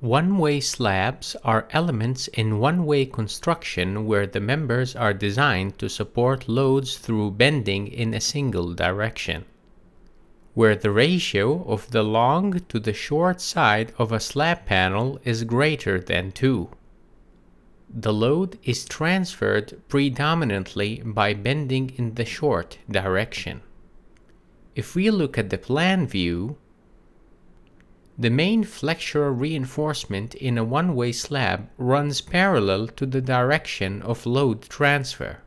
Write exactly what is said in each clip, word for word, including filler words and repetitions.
One-way slabs are elements in one-way construction where the members are designed to support loads through bending in a single direction. Where the ratio of the long to the short side of a slab panel is greater than two. The load is transferred predominantly by bending in the short direction. If we look at the plan view, the main flexure reinforcement in a one-way slab runs parallel to the direction of load transfer.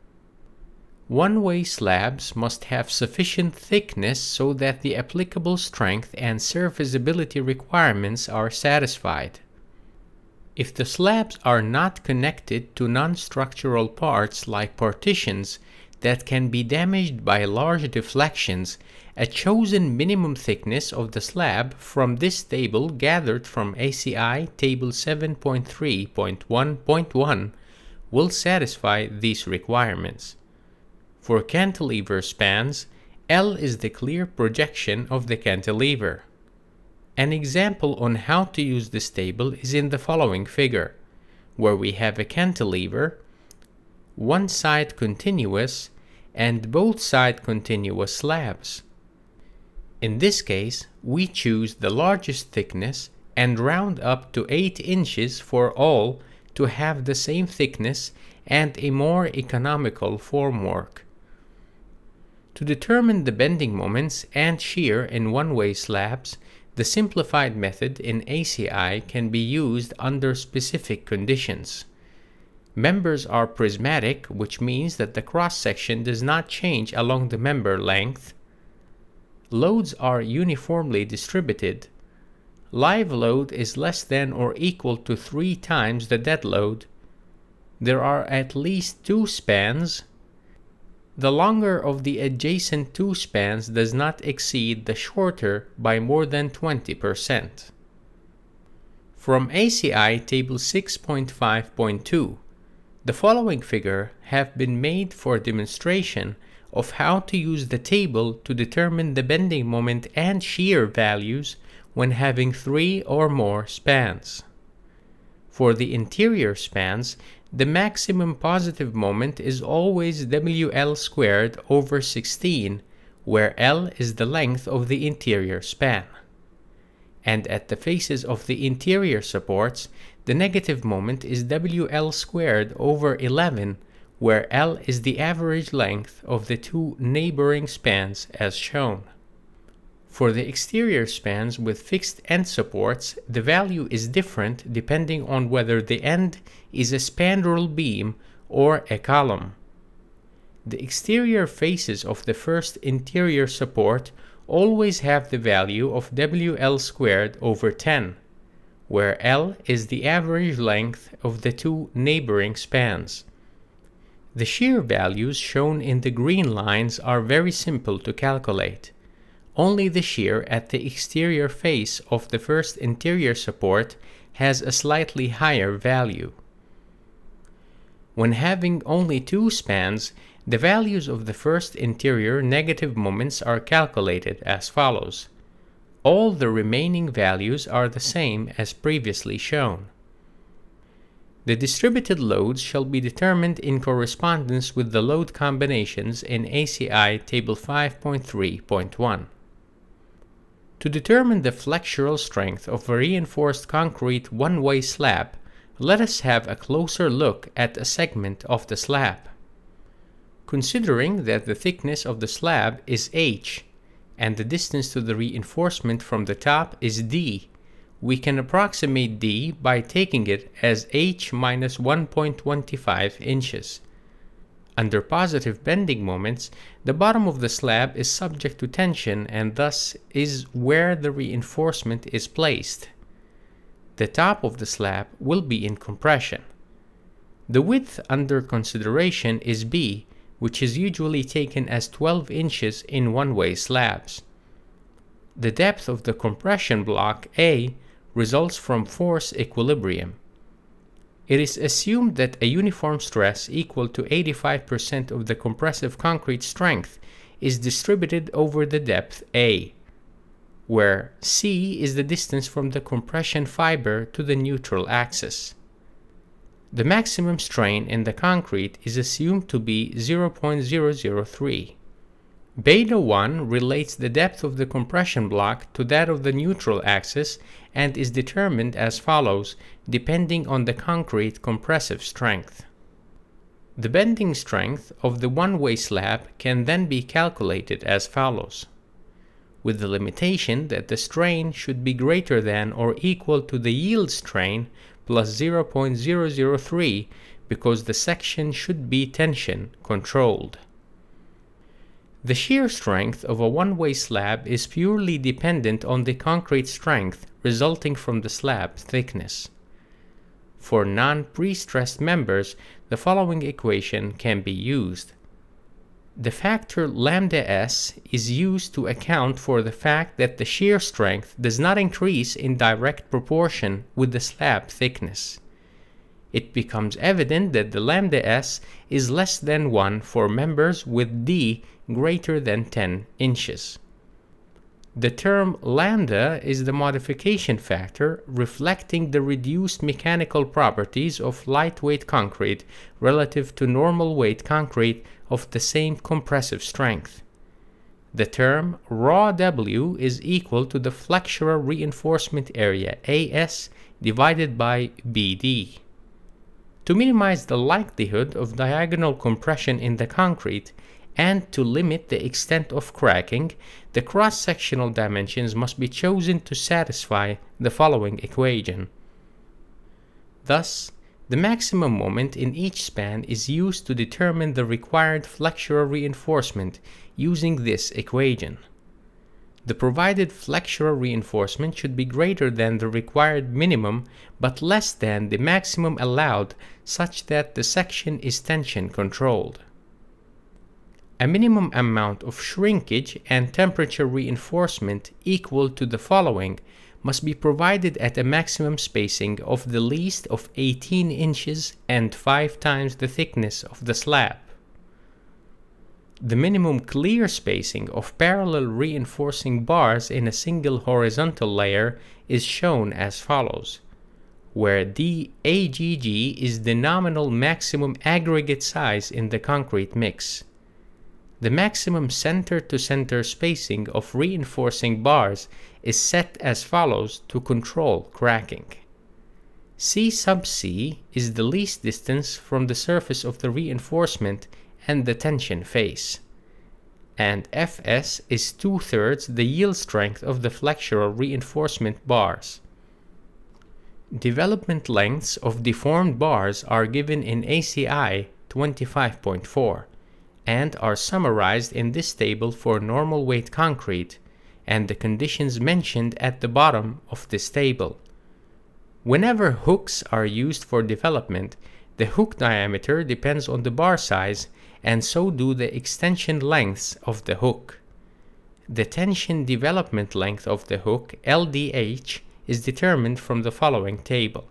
One-way slabs must have sufficient thickness so that the applicable strength and serviceability requirements are satisfied. If the slabs are not connected to non-structural parts like partitions that can be damaged by large deflections, a chosen minimum thickness of the slab from this table gathered from A C I Table seven point three point one point one will satisfy these requirements. For cantilever spans, L is the clear projection of the cantilever. An example on how to use this table is in the following figure, where we have a cantilever, one side continuous, and both side continuous slabs. In this case, we choose the largest thickness and round up to eight inches for all to have the same thickness and a more economical formwork. To determine the bending moments and shear in one-way slabs, the simplified method in A C I can be used under specific conditions. Members are prismatic, which means that the cross-section does not change along the member length. Loads are uniformly distributed. Live load is less than or equal to three times the dead load. There are at least two spans. The longer of the adjacent two spans does not exceed the shorter by more than twenty percent. From A C I Table six point five point two, the following figure have been made for demonstration of how to use the table to determine the bending moment and shear values when having three or more spans. For the interior spans, the maximum positive moment is always W L squared over sixteen, where L is the length of the interior span. And at the faces of the interior supports, the negative moment is W L squared over eleven, where L is the average length of the two neighboring spans as shown. For the exterior spans with fixed end supports, the value is different depending on whether the end is a spandrel beam or a column. The exterior faces of the first interior support always have the value of W L squared over ten, where L is the average length of the two neighboring spans. The shear values shown in the green lines are very simple to calculate. Only the shear at the exterior face of the first interior support has a slightly higher value. When having only two spans, the values of the first interior negative moments are calculated as follows. All the remaining values are the same as previously shown. The distributed loads shall be determined in correspondence with the load combinations in A C I Table five point three point one. To determine the flexural strength of a reinforced concrete one-way slab, let us have a closer look at a segment of the slab. Considering that the thickness of the slab is H, and the distance to the reinforcement from the top is D, we can approximate D by taking it as H minus one point two five inches. Under positive bending moments, the bottom of the slab is subject to tension and thus is where the reinforcement is placed. The top of the slab will be in compression. The width under consideration is B, which is usually taken as twelve inches in one-way slabs. The depth of the compression block A results from force equilibrium. It is assumed that a uniform stress equal to eighty-five percent of the compressive concrete strength is distributed over the depth A. where C is the distance from the compression fiber to the neutral axis. The maximum strain in the concrete is assumed to be zero point zero zero three. Beta one relates the depth of the compression block to that of the neutral axis and is determined as follows, depending on the concrete compressive strength. The bending strength of the one-way slab can then be calculated as follows, with the limitation that the strain should be greater than or equal to the yield strain plus zero point zero zero three, because the section should be tension controlled. The shear strength of a one-way slab is purely dependent on the concrete strength resulting from the slab thickness. For non-pre-stressed members, the following equation can be used. The factor lambda s is used to account for the fact that the shear strength does not increase in direct proportion with the slab thickness. It becomes evident that the lambda s is less than one for members with d greater than ten inches. The term lambda is the modification factor reflecting the reduced mechanical properties of lightweight concrete relative to normal weight concrete of the same compressive strength. The term rho W is equal to the flexural reinforcement area A S divided by B D. To minimize the likelihood of diagonal compression in the concrete and to limit the extent of cracking, the cross-sectional dimensions must be chosen to satisfy the following equation. Thus, the maximum moment in each span is used to determine the required flexural reinforcement using this equation. The provided flexural reinforcement should be greater than the required minimum but less than the maximum allowed, such that the section is tension controlled. A minimum amount of shrinkage and temperature reinforcement equal to the following must be provided at a maximum spacing of the least of eighteen inches and five times the thickness of the slab. The minimum clear spacing of parallel reinforcing bars in a single horizontal layer is shown as follows, where D A G G is the nominal maximum aggregate size in the concrete mix. The maximum center-to-center spacing of reinforcing bars is set as follows to control cracking. C sub C is the least distance from the surface of the reinforcement and the tension face, and F S is two-thirds the yield strength of the flexural reinforcement bars. Development lengths of deformed bars are given in A C I twenty-five point four. and are summarized in this table for normal weight concrete and the conditions mentioned at the bottom of this table. Whenever hooks are used for development, the hook diameter depends on the bar size and so do the extension lengths of the hook. The tension development length of the hook, L D H, is determined from the following table.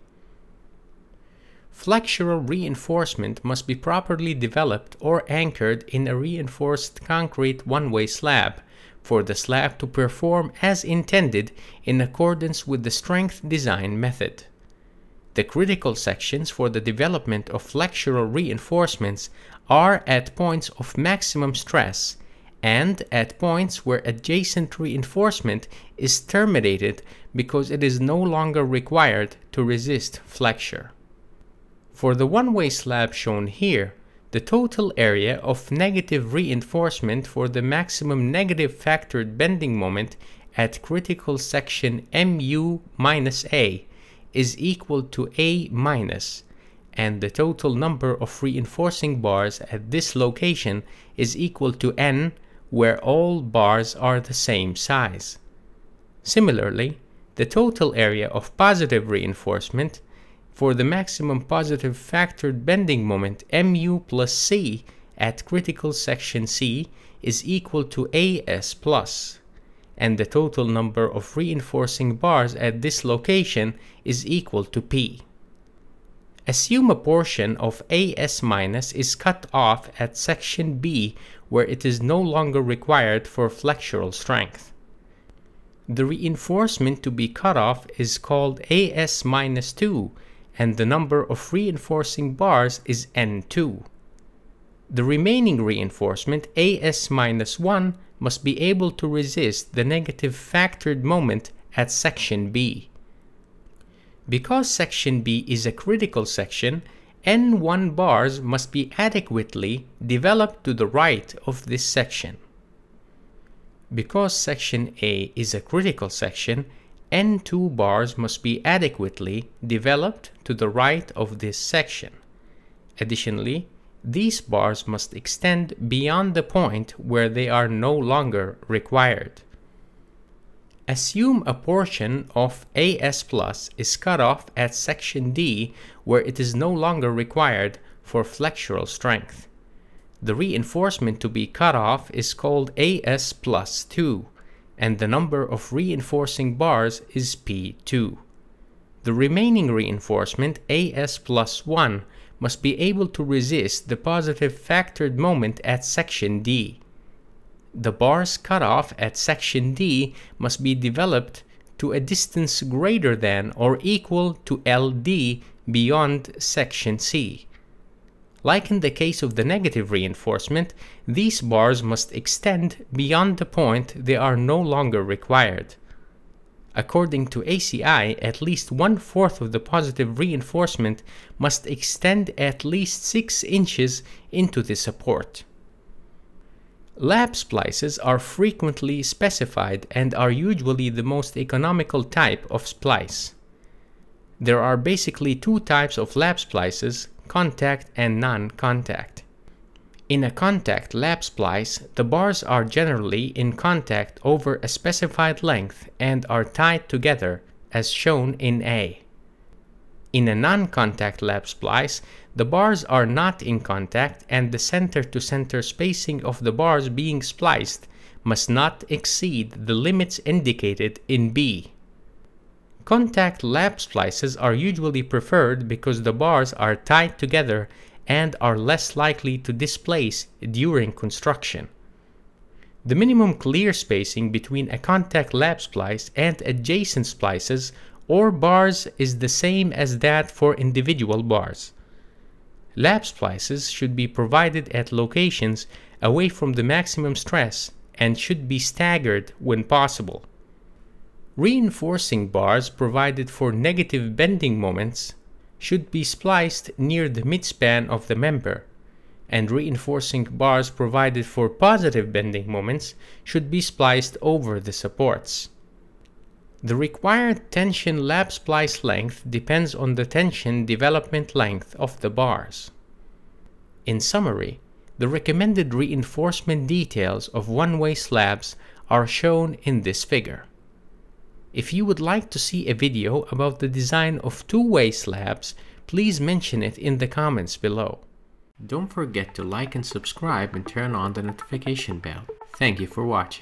Flexural reinforcement must be properly developed or anchored in a reinforced concrete one-way slab for the slab to perform as intended in accordance with the strength design method. The critical sections for the development of flexural reinforcements are at points of maximum stress and at points where adjacent reinforcement is terminated because it is no longer required to resist flexure. For the one-way slab shown here, the total area of negative reinforcement for the maximum negative factored bending moment at critical section mu minus a is equal to a minus, and the total number of reinforcing bars at this location is equal to n, where all bars are the same size. Similarly, the total area of positive reinforcement for the maximum positive factored bending moment mu plus c at critical section c is equal to as plus, and the total number of reinforcing bars at this location is equal to p. Assume a portion of as minus is cut off at section b where it is no longer required for flexural strength. the reinforcement to be cut off is called A S minus two, and the number of reinforcing bars is N two. The remaining reinforcement, A S minus one, must be able to resist the negative factored moment at section B. Because section B is a critical section, N one bars must be adequately developed to the right of this section. Because section A is a critical section, N two bars must be adequately developed to the right of this section. Additionally, these bars must extend beyond the point where they are no longer required. Assume a portion of A S plus is cut off at section D where it is no longer required for flexural strength. The reinforcement to be cut off is called A S plus two, and the number of reinforcing bars is P two. The remaining reinforcement, A S plus one, must be able to resist the positive factored moment at section D. The bars cut off at section D must be developed to a distance greater than or equal to L D beyond section C. Like in the case of the negative reinforcement, these bars must extend beyond the point they are no longer required. According to A C I, at least one-fourth of the positive reinforcement must extend at least six inches into the support. Lap splices are frequently specified and are usually the most economical type of splice. There are basically two types of lap splices, contact and non-contact. In a contact lap splice, the bars are generally in contact over a specified length and are tied together, as shown in A. In a non-contact lap splice, the bars are not in contact and the center-to-center spacing of the bars being spliced must not exceed the limits indicated in B. Contact lap splices are usually preferred because the bars are tied together and are less likely to displace during construction. The minimum clear spacing between a contact lap splice and adjacent splices or bars is the same as that for individual bars. Lap splices should be provided at locations away from the maximum stress and should be staggered when possible. Reinforcing bars provided for negative bending moments should be spliced near the midspan of the member, and reinforcing bars provided for positive bending moments should be spliced over the supports. The required tension lap splice length depends on the tension development length of the bars. In summary, the recommended reinforcement details of one-way slabs are shown in this figure. If you would like to see a video about the design of two-way slabs, please mention it in the comments below. Don't forget to like and subscribe and turn on the notification bell. Thank you for watching.